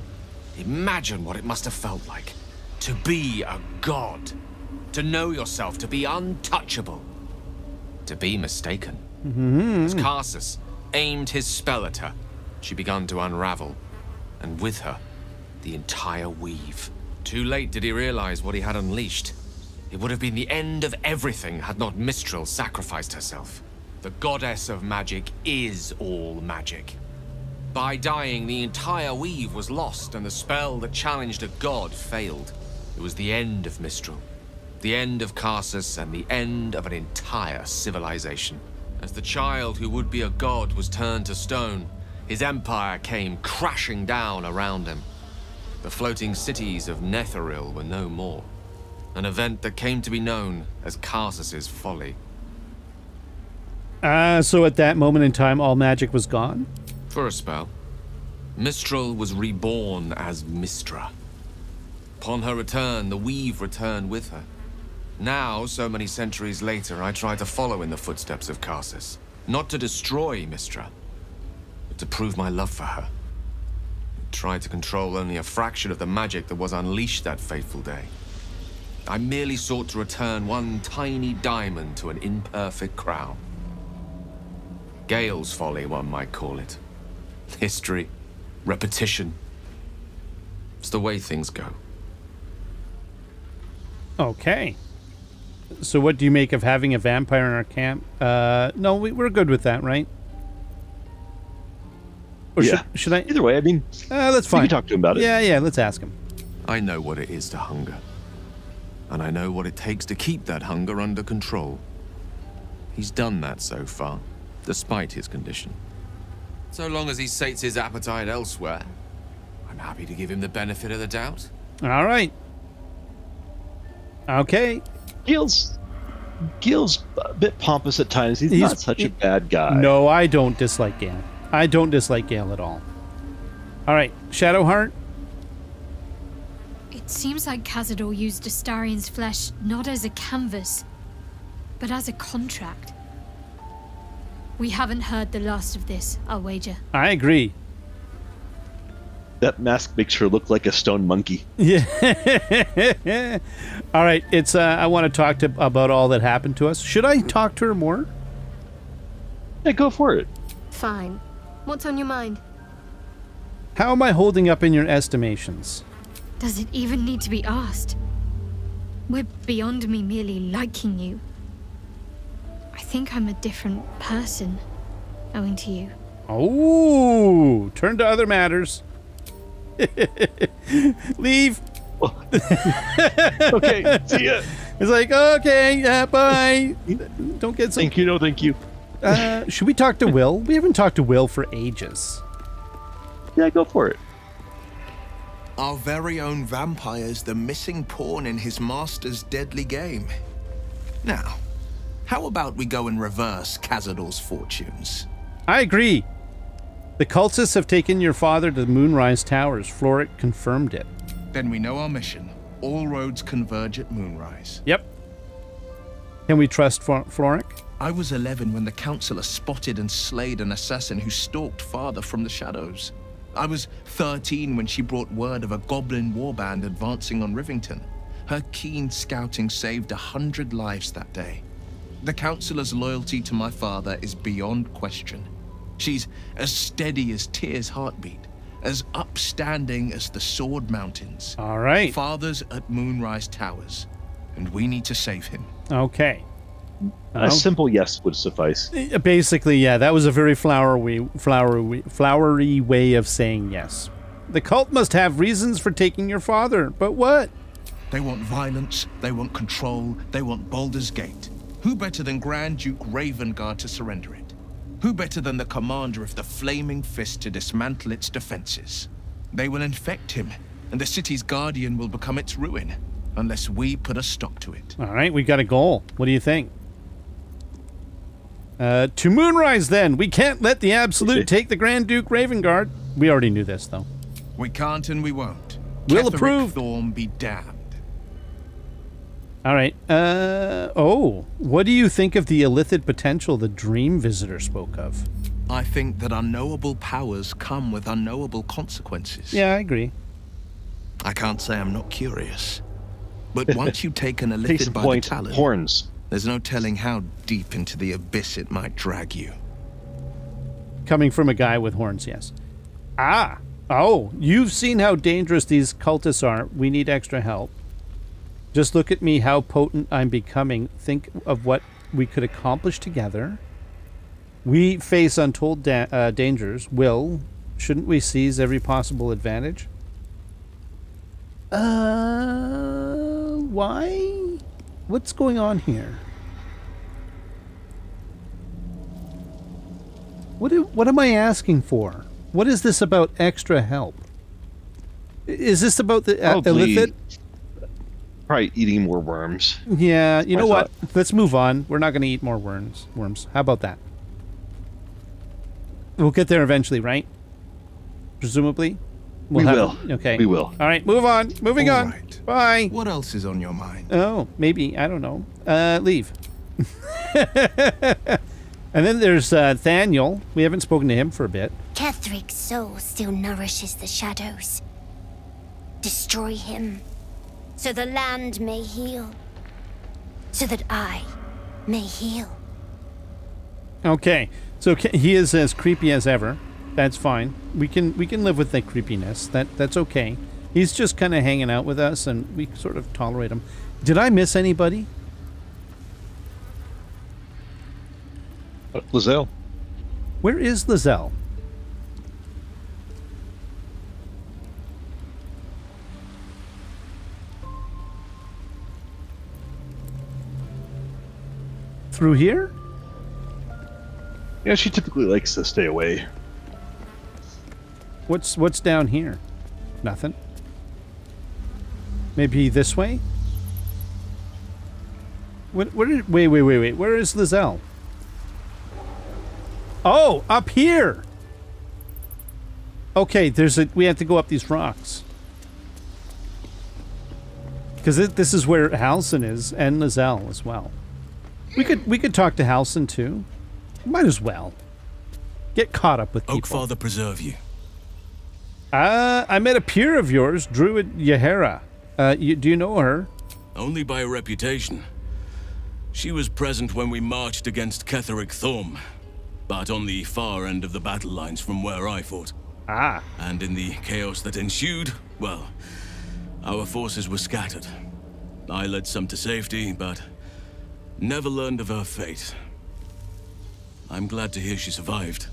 Imagine what it must have felt like to be a god, to know yourself, to be untouchable, to be mistaken. As Karsus aimed his spell at her, she began to unravel, and with her, the entire weave. Too late did he realize what he had unleashed. It would have been the end of everything had not Mystril sacrificed herself. The goddess of magic is all magic. By dying, the entire weave was lost, and the spell that challenged a god failed. It was the end of Mystril, the end of Karsus, and the end of an entire civilization. As the child who would be a god was turned to stone, his empire came crashing down around him. The floating cities of Netheril were no more, an event that came to be known as Karsus's folly. So at that moment in time, all magic was gone? For a spell. Mystril was reborn as Mystra. Upon her return, the weave returned with her. Now, so many centuries later, I try to follow in the footsteps of Karsus. Not to destroy Mystra, but to prove my love for her. I tried to control only a fraction of the magic that was unleashed that fateful day. I merely sought to return one tiny diamond to an imperfect crown. Gale's folly, one might call it. History, repetition. It's the way things go. Okay. So what do you make of having a vampire in our camp? No, we're good with that, right? Or yeah. Should I? Either way, I mean, that's fine. We can talk to him about it. Yeah, let's ask him. I know what it is to hunger. And I know what it takes to keep that hunger under control. He's done that so far, despite his condition. So long as he sates his appetite elsewhere, I'm happy to give him the benefit of the doubt. All right. Okay. Gale's a bit pompous at times. He's not such a bad guy. No, I don't dislike Gale. I don't dislike Gale at all. All right, Shadowheart. It seems like Cazador used Astarion's flesh not as a canvas, but as a contract. We haven't heard the last of this, I'll wager. I agree. That mask makes her look like a stone monkey. Yeah. All right, it's I want to talk to about all that happened to us. Should I talk to her more? Yeah, go for it. Fine. What's on your mind? How am I holding up in your estimations? Does it even need to be asked? We're beyond me merely liking you. I think I'm a different person, owing to you. Oh, turn to other matters. Leave. Okay, see ya. It's like, okay, yeah, bye. Don't get so... Thank you, no thank you. Should we talk to Will? We haven't talked to Will for ages. Yeah, go for it. Our very own vampire's the missing pawn in his master's deadly game. Now... how about we go and reverse Cazador's fortunes? I agree. The cultists have taken your father to the Moonrise Towers. Floric confirmed it. Then we know our mission. All roads converge at Moonrise. Yep. Can we trust Floric? I was 11 when the Councillor spotted and slayed an assassin who stalked father from the shadows. I was 13 when she brought word of a goblin warband advancing on Rivington. Her keen scouting saved 100 lives that day. The Councillor's loyalty to my father is beyond question. She's as steady as Tyr's heartbeat, as upstanding as the Sword Mountains. All right. Father's at Moonrise Towers, and we need to save him. Okay. A simple yes would suffice. Basically, yeah, that was a very flowery way of saying yes. The cult must have reasons for taking your father, but what? They want violence, they want control, they want Baldur's Gate. Who better than Grand Duke Ravengard to surrender it? Who better than the commander of the Flaming Fist to dismantle its defenses? They will infect him, and the city's guardian will become its ruin unless we put a stop to it. All right, we've got a goal. What do you think? To Moonrise, then. We can't let the Absolute take the Grand Duke Ravengard. We already knew this, though. We can't and we won't. We'll approve. Ketheric Thorm be damned. All right. Oh, what do you think of the illithid potential the Dream Visitor spoke of? I think that unknowable powers come with unknowable consequences. Yeah, I agree. I can't say I'm not curious. But once you take an illithid by the talon... horns. There's no telling how deep into the abyss it might drag you. Coming from a guy with horns, yes. Ah! Oh, you've seen how dangerous these cultists are. We need extra help. Just look at me, how potent I'm becoming. Think of what we could accomplish together. We face untold dangers. Will, shouldn't we seize every possible advantage? Why? What's going on here? What am I asking for? What is this about extra help? Is this about the illithid? Probably eating more worms. Yeah, you know what? Let's move on. We're not going to eat more worms. How about that? We'll get there eventually, right? Presumably. We will. Okay. We will. All right, move on. Moving on. Right. Bye. What else is on your mind? Oh, maybe. I don't know. Leave. And then there's Thaniel. We haven't spoken to him for a bit. Ketheric's soul still nourishes the shadows. Destroy him, so the land may heal. So that I may heal. Okay. So he is as creepy as ever. That's fine. We can live with the creepiness. That's okay. He's just kind of hanging out with us, and we sort of tolerate him. Did I miss anybody? Lae'zel. Where is Lae'zel? Through here? Yeah, she typically likes to stay away. What's down here? Nothing. Maybe this way? Wait. Where is Lae'zel? Oh, up here. Okay, we have to go up these rocks. Cuz this is where Halsin is, and Lae'zel as well. We could talk to Halsin too. Might as well. Get caught up with people. Oakfather preserve you. I met a peer of yours, Druid Yehera. Do you know her? Only by reputation. She was present when we marched against Ketheric Thorm, but on the far end of the battle lines from where I fought. Ah. And in the chaos that ensued, well, our forces were scattered. I led some to safety, but never learned of her fate. I'm glad to hear she survived.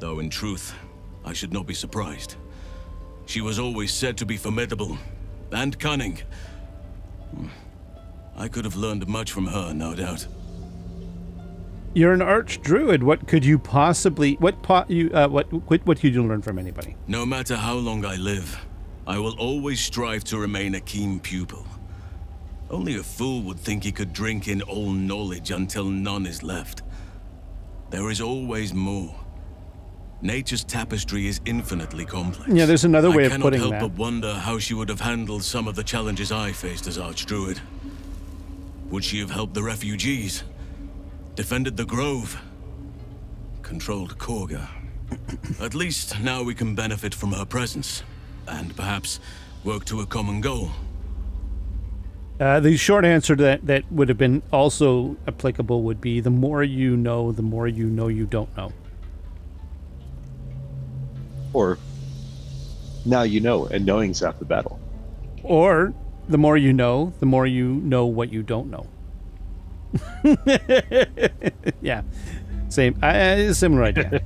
Though in truth, I should not be surprised. She was always said to be formidable and cunning. I could have learned much from her, no doubt. You're an archdruid. What could you possibly... What could you learn from anybody? No matter how long I live, I will always strive to remain a keen pupil. Only a fool would think he could drink in all knowledge until none is left. There is always more. Nature's tapestry is infinitely complex. Yeah, there's another way of putting that. I cannot help but wonder how she would have handled some of the challenges I faced as Archdruid. Would she have helped the refugees? Defended the Grove? Controlled Korga? At least now we can benefit from her presence, and perhaps work to a common goal. The short answer to that would have been also applicable would be the more you know, the more you know you don't know. Or, now you know, and knowing's half the battle. Or, the more you know what you don't know. Yeah, same, similar idea.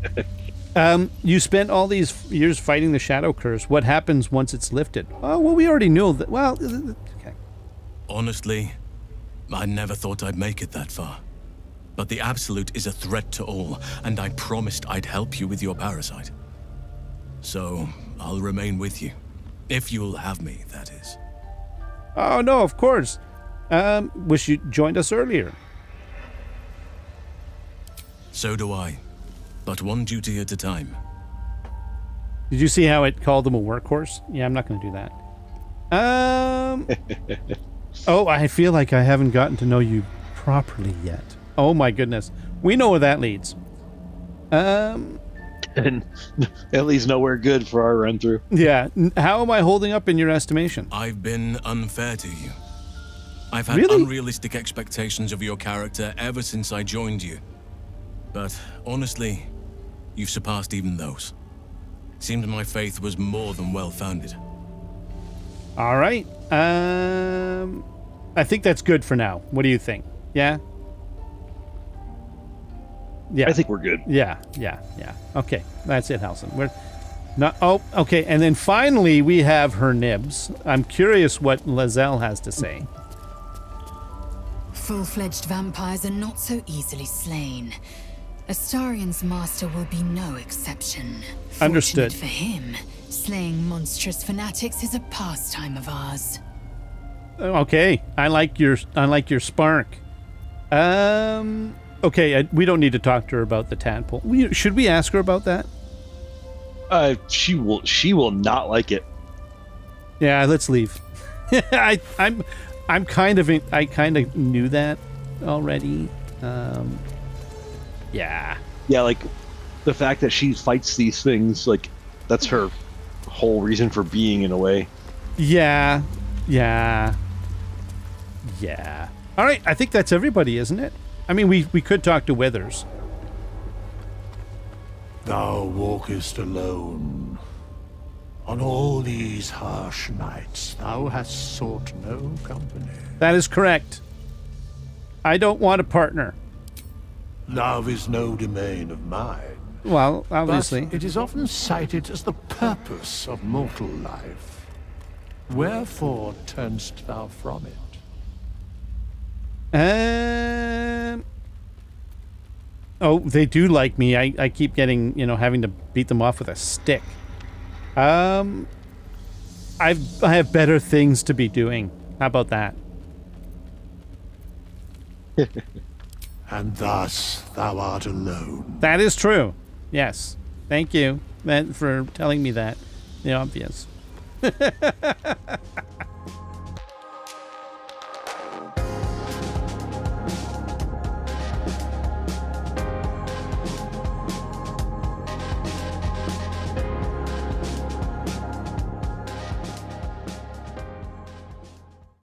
You spent all these years fighting the Shadow Curse. What happens once it's lifted? Oh, well, we already knew that. Well, okay. Honestly, I never thought I'd make it that far. But the Absolute is a threat to all, and I promised I'd help you with your parasite. So, I'll remain with you. If you'll have me, that is. Oh, no, of course. Wish you joined us earlier. So do I. But one duty at a time. Did you see how it called them a workhorse? Yeah, I'm not going to do that. Oh, I feel like I haven't gotten to know you properly yet. Oh, my goodness. We know where that leads. And that leads nowhere good for our run-through. Yeah. How am I holding up in your estimation? I've been unfair to you. I've had unrealistic expectations of your character ever since I joined you. But honestly, you've surpassed even those. Seemed my faith was more than well-founded. All right. I think that's good for now. What do you think? Yeah? Yeah. I think we're good. Yeah, yeah, yeah. Okay, that's it, Halsin. We're not... Oh, okay. And then finally, we have her nibs. I'm curious what Lae'zel has to say. Full-fledged vampires are not so easily slain. Astarion's master will be no exception. Understood. Fortunate for him, slaying monstrous fanatics is a pastime of ours. Okay, I like your spark. Okay, we don't need to talk to her about the tadpole. Should we ask her about that? She will not like it. Yeah, let's leave. I kind of knew that already. Yeah. Yeah, like the fact that she fights these things, like that's her whole reason for being in a way. Yeah. Yeah. Yeah. All right, I think that's everybody, isn't it? I mean, we could talk to Withers. Thou walkest alone. On all these harsh nights, thou hast sought no company. That is correct. I don't want a partner. Love is no domain of mine. Well, obviously. But it is often cited as the purpose of mortal life. Wherefore turnst thou from it? Oh, they do like me. I keep getting, you know, having to beat them off with a stick. I have better things to be doing. How about that? And thus thou art alone. That is true. Yes. Thank you for telling me that. The obvious.